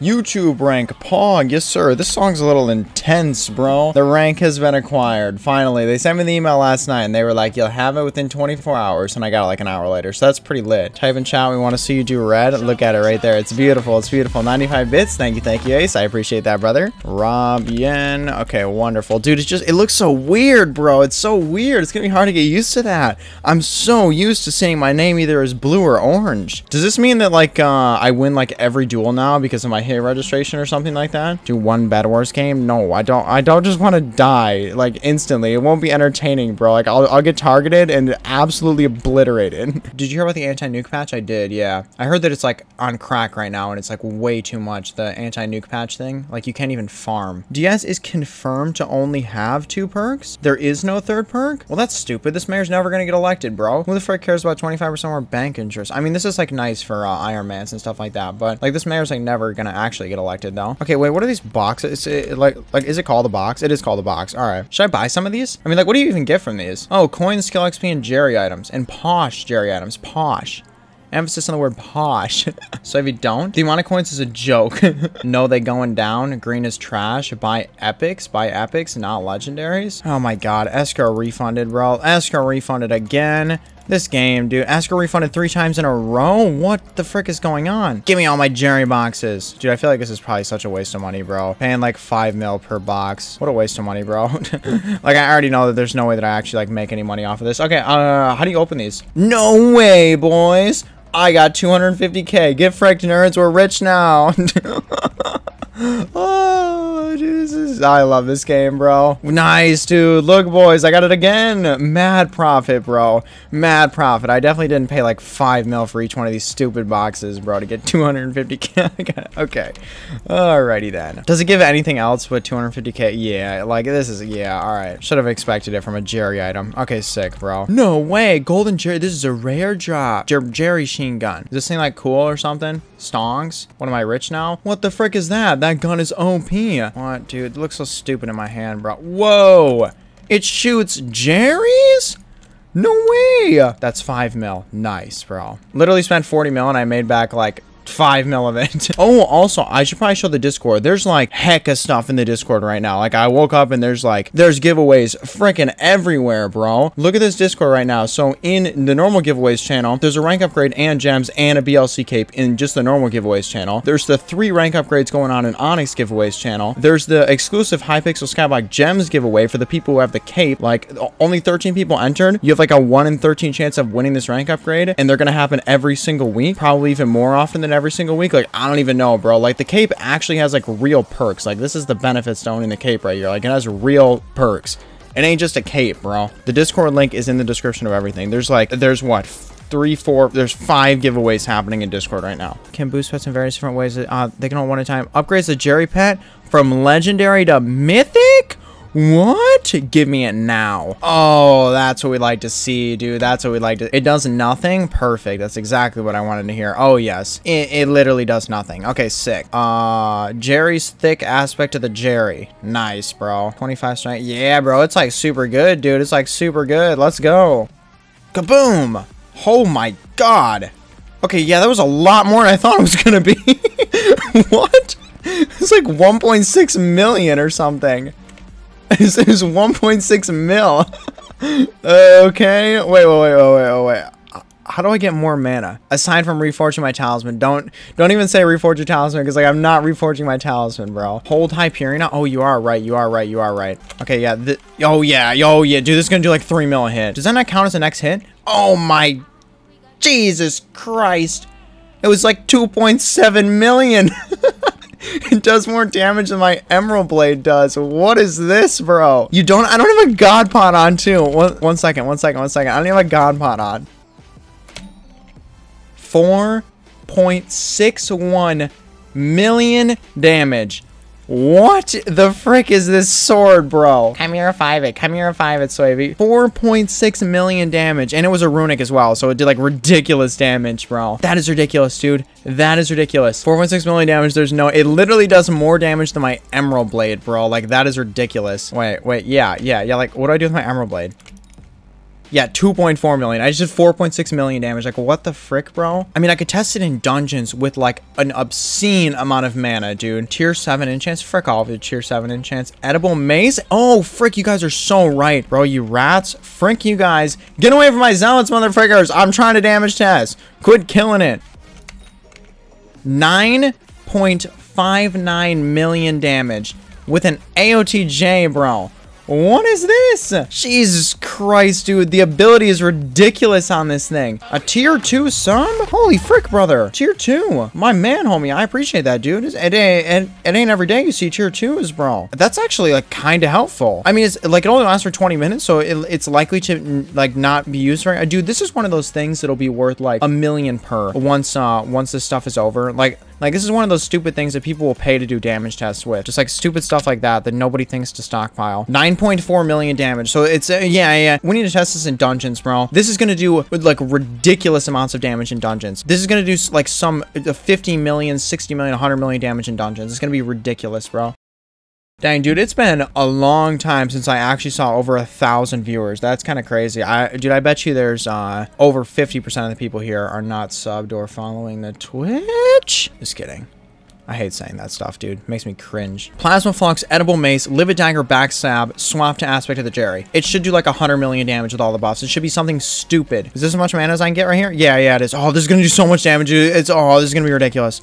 YouTube rank, Pog, yes sir. This song's a little intense, bro. The rank has been acquired, finally. They sent me the email last night and they were like, you'll have it within 24 hours, and I got it like an hour later, so that's pretty lit. Type in chat, we want to see you do red. Look at it right there. It's beautiful, it's beautiful. 95 bits, thank you, Ace. I appreciate that, brother. Rob Yen, okay, wonderful. Dude, it's just, it looks so weird, bro. It's so weird. It's gonna be hard to get used to that. I'm so used to seeing my name either as blue or orange. Does this mean that, like, I win, like, every duel now because of my hit registration or something like that? Do one Bed Wars game? No, I don't just want to die, like, instantly. It won't be entertaining, bro. Like, I'll get targeted and absolutely obliterated. Did you hear about the anti-nuke patch? I did, yeah. I heard that it's, like, on crack right now and it's, like, way too much, the anti-nuke patch thing. Like, you can't even farm. Diaz is confirmed to only have 2 perks? There is no third perk? Well, that's stupid. This mayor's never gonna get elected, bro. Who the frick cares about 25% more bank interest? I mean, this is, like, nice for Iron Mans and stuff like that, but, like, this mayor's, like, never gonna actually get elected, though. Okay, wait, what are these boxes? Is it called a box? It is called a box. Alright. Should I buy some of these? I mean, like, what do you even get from these? Oh, coins, skill XP, and Jerry items. And posh Jerry items. Posh. Emphasis on the word posh. So if you don't, the amount of coins is a joke. No, they going down. Green is trash. Buy epics, not legendaries. Oh my god. Escrow refunded, bro. Escrow refunded again. This game, dude. Escrow refunded 3 times in a row? What the frick is going on? Give me all my Jerry boxes. Dude, I feel like this is probably such a waste of money, bro. Paying like 5 mil per box. What a waste of money, bro. Like, I already know that there's no way that I actually, like, make any money off of this. Okay, how do you open these? No way, boys. I got 250K. Get fricked, nerds. We're rich now. Oh, Jesus. I love this game, bro. Nice, dude. Look, boys, I got it again. Mad profit, bro. Mad profit. I definitely didn't pay like 5 mil for each one of these stupid boxes, bro, to get 250K. Okay. Alrighty then. Does it give anything else but 250K? Yeah, like, this is, yeah, alright. Should have expected it from a Jerry item. Okay, sick, bro. No way. Golden Jerry. This is a rare drop. Jerry Sheen gun. Is this thing, like, cool or something? Stongs? What, am I rich now? What the frick is that? That gun is OP. What, dude? It looks so stupid in my hand, bro. Whoa! It shoots Jerry's? No way! That's 5 mil. Nice, bro. Literally spent 40 mil and I made back like 5 mil of it. Oh, also, I should probably show the Discord. There's like heck of stuff in the Discord right now. Like, I woke up and there's giveaways freaking everywhere, bro. Look at this Discord right now. So in the normal giveaways channel, there's a rank upgrade and gems and a BLC cape in just the normal giveaways channel. There's the 3 rank upgrades going on in Onyx giveaways channel. There's the exclusive Hypixel Skyblock gems giveaway for the people who have the cape. Like, only 13 people entered. You have like a 1 in 13 chance of winning this rank upgrade, and they're gonna happen every single week, probably even more often than every single week. Like, I don't even know, bro. Like, the cape actually has like real perks. Like, this is the benefits to owning the cape right here. Like, it has real perks. It ain't just a cape, bro. The Discord link is in the description of everything. There's what, 3, 4, there's 5 giveaways happening in Discord right now. Can boost pets in various different ways. They can all one at a time. Upgrades the Jerry pet from legendary to mythic. What? Give me it now. Oh, that's what we like to see, dude. That's what we like to. It does nothing? Perfect. That's exactly what I wanted to hear. Oh, yes. It literally does nothing. Okay, sick. Jerry's thick aspect of the Jerry. Nice, bro. 25 strength. Yeah, bro. It's like super good, dude. It's like super good. Let's go. Kaboom. Oh, my God. Okay, yeah, that was a lot more than I thought it was going to be. What? It's like 1.6 million or something. This is 1.6 mil. Okay. Wait. How do I get more mana? Aside from reforging my talisman. Don't even say reforge your talisman, because, like, I'm not reforging my talisman, bro. Hold Hyperion. Oh, you are right. Okay, yeah. Oh, yeah. Dude, this is going to do, like, 3 mil a hit. Does that not count as the next hit? Oh, my Jesus Christ. It was, like, 2.7 million. It does more damage than my Emerald Blade does. What is this, bro? I don't have a God Pot on, too. One second. I don't have a God Pot on. 4.61 million damage. What the frick is this sword, bro? Come here, revive it, Soybean. 4.6 million damage, and it was a runic as well, so it did, like, ridiculous damage, bro. That is ridiculous, dude. That is ridiculous. 4.6 million damage, it literally does more damage than my Emerald Blade, bro. Like, that is ridiculous. Wait, yeah, like, what do I do with my Emerald Blade? Yeah, 2.4 million. I just did 4.6 million damage. Like, what the frick, bro? I mean, I could test it in dungeons with, like, an obscene amount of mana, dude. Tier 7 enchants. Frick off, dude. Tier 7 enchants. Edible Mace? Oh, frick, you guys are so right, bro. You rats. Frick, you guys. Get away from my zealots, motherfrickers. I'm trying to damage test. Quit killing it. 9.59 million damage with an AOTJ, bro. What is this? Jesus Christ, dude. The ability is ridiculous on this thing. A tier 2 sub? Holy frick, brother. Tier 2. My man, homie. I appreciate that, dude. It ain't every day you see tier 2s, bro. That's actually, like, kind of helpful. I mean, it's like it only lasts for 20 minutes, so it's likely to, like, not be used very... Dude, this is one of those things that'll be worth, like, a million per once this stuff is over. Like, this is one of those stupid things that people will pay to do damage tests with. Just, like, stupid stuff like that nobody thinks to stockpile. 9.4 million damage. So, it's... yeah. We need to test this in dungeons, bro. This is gonna do, like, ridiculous amounts of damage in dungeons. This is gonna do, like, some 50 million, 60 million, 100 million damage in dungeons. It's gonna be ridiculous, bro. Dang, dude, it's been a long time since I actually saw over 1,000 viewers. That's kind of crazy. Dude, I bet you there's over 50% of the people here are not subbed or following the Twitch. Just kidding. I hate saying that stuff, dude. It makes me cringe. Plasma Flux, Edible Mace, Livid Dagger, Backstab, Swap to Aspect of the Jerry. It should do like 100 million damage with all the buffs. It should be something stupid. Is this as much mana as I can get right here? Yeah, yeah, it is. Oh, this is going to do so much damage. It's, oh, this is going to be ridiculous.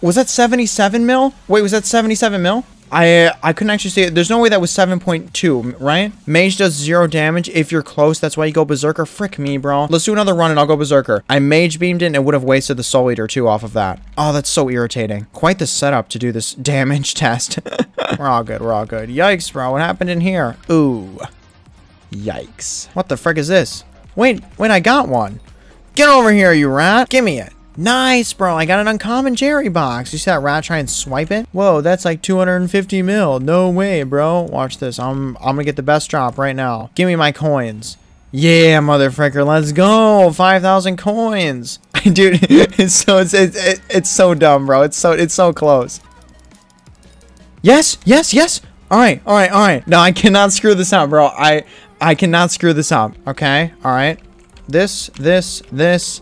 Was that 77 mil? Wait, was that 77 mil? I couldn't actually see it. There's no way that was 7.2, right? Mage does 0 damage if you're close. That's why you go Berserker. Frick me, bro. Let's do another run and I'll go Berserker. I Mage Beamed it and it would have wasted the Soul Eater too off of that. Oh, that's so irritating. Quite the setup to do this damage test. We're all good. We're all good. Yikes, bro. What happened in here? Ooh. Yikes. What the frick is this? Wait, I got one. Get over here, you rat. Give me it. Nice, bro. I got an uncommon Jerry box. You see that rat try and swipe it? Whoa, that's like 250 mil. No way, bro. Watch this. I'm gonna get the best drop right now. Give me my coins. Yeah, motherfucker. Let's go. 5,000 coins. Dude, it's so dumb, bro. It's so close. Yes, yes, yes. All right. No, I cannot screw this up, bro. I cannot screw this up. Okay. All right. This.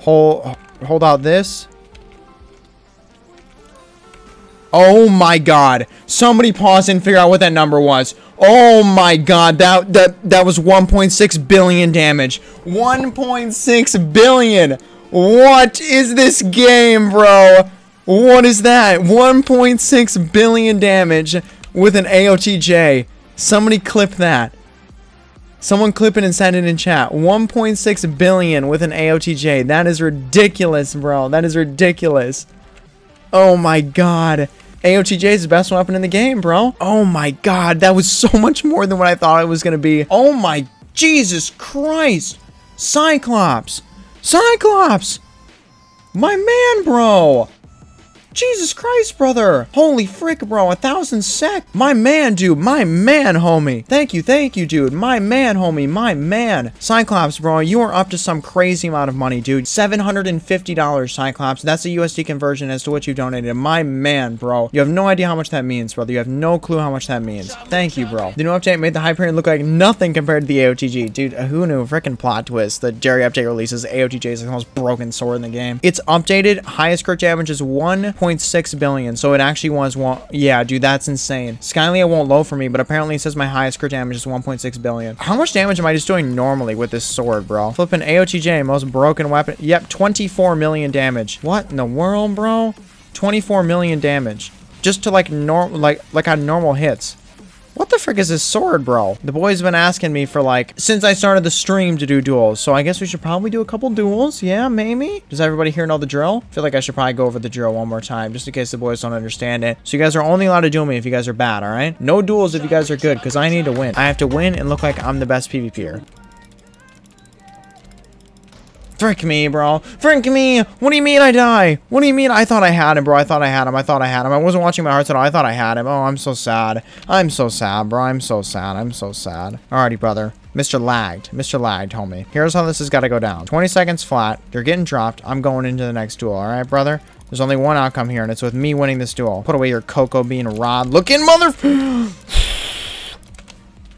Hold out this. Oh my god. Somebody pause and figure out what that number was. Oh my god. That was 1.6 billion damage. 1.6 billion. What is this game, bro? What is that? 1.6 billion damage with an AOTJ. Somebody clip that. Someone clip it and send it in chat. 1.6 billion with an AOTJ. That is ridiculous, bro. That is ridiculous. Oh my god. AOTJ is the best weapon in the game, bro. Oh my god. That was so much more than what I thought it was going to be. Oh my Jesus Christ. Cyclops. Cyclops. My man, bro. Jesus Christ, brother. Holy frick, bro. 1,000 sec. My man, dude. My man, homie. Thank you, dude. My man, homie. My man. Cyclops, bro. You are up to some crazy amount of money, dude. $750, Cyclops. That's a USD conversion as to what you donated. My man, bro. You have no idea how much that means, brother. You have no clue how much that means. Thank you, bro. The new update made the Hyperion look like nothing compared to the AOTG. Dude, who knew? Frickin' plot twist. The Jerry update releases AOTJ is like the most broken sword in the game. It's updated. Highest crit damage is 1.6 billion, so it actually was one. Yeah, dude, that's insane. Skylia won't low for me, but apparently it says my highest crit damage is 1.6 billion. How much damage am I just doing normally with this sword, bro? Flipping AOTJ, most broken weapon. Yep, 24 million damage. What in the world, bro? 24 million damage just to like normal, like on normal hits. What the frick is this sword, bro? The boys have been asking me for, like, since I started the stream to do duels. So I guess we should probably do a couple duels. Yeah, maybe. Does everybody here know the drill? I feel like I should probably go over the drill one more time just in case the boys don't understand it. So you guys are only allowed to duel me if you guys are bad, all right? No duels if you guys are good, because I need to win. I have to win and look like I'm the best PvPer. Frick me, bro. Frick me. What do you mean I die? What do you mean? I thought I had him, bro. I thought I had him. I wasn't watching my hearts at all. I thought I had him. Oh, I'm so sad. I'm so sad, bro. I'm so sad. Alrighty, brother. Mr. Lagged, homie. Here's how this has got to go down. 20 seconds flat. You're getting dropped. I'm going into the next duel. All right, brother? There's only one outcome here, and it's with me winning this duel. Put away your cocoa bean rod. Looking mother...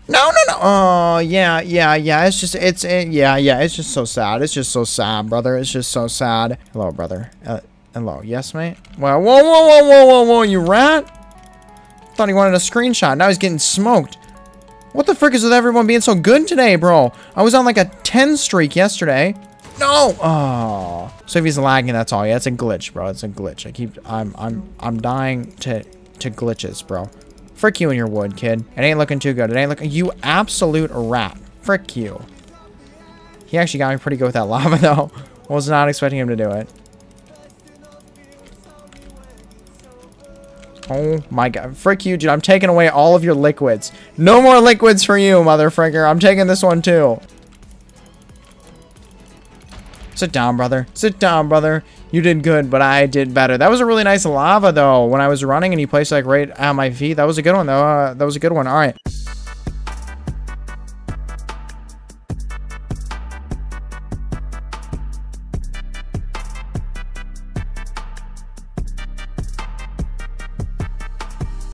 No. Oh, yeah. It's just so sad. It's just so sad, brother. It's just so sad. Hello, brother. Hello. Yes, mate. Whoa, you rat. Thought he wanted a screenshot. Now he's getting smoked. What the frick is with everyone being so good today, bro? I was on like a 10 streak yesterday. No. Oh. So if he's lagging, that's all. Yeah, it's a glitch, bro. It's a glitch. I'm dying to glitches, bro. Frick you and your wood, kid. It ain't looking too good. It ain't looking... You absolute rat. Frick you. He actually got me pretty good with that lava, though. I was not expecting him to do it. Oh, my God. Frick you, dude. I'm taking away all of your liquids. No more liquids for you, motherfricker. I'm taking this one, too. Sit down, brother. Sit down, brother. You did good, but I did better. That was a really nice lava, though. When I was running and he placed, like, right at my feet. That was a good one, though. That was a good one. All right.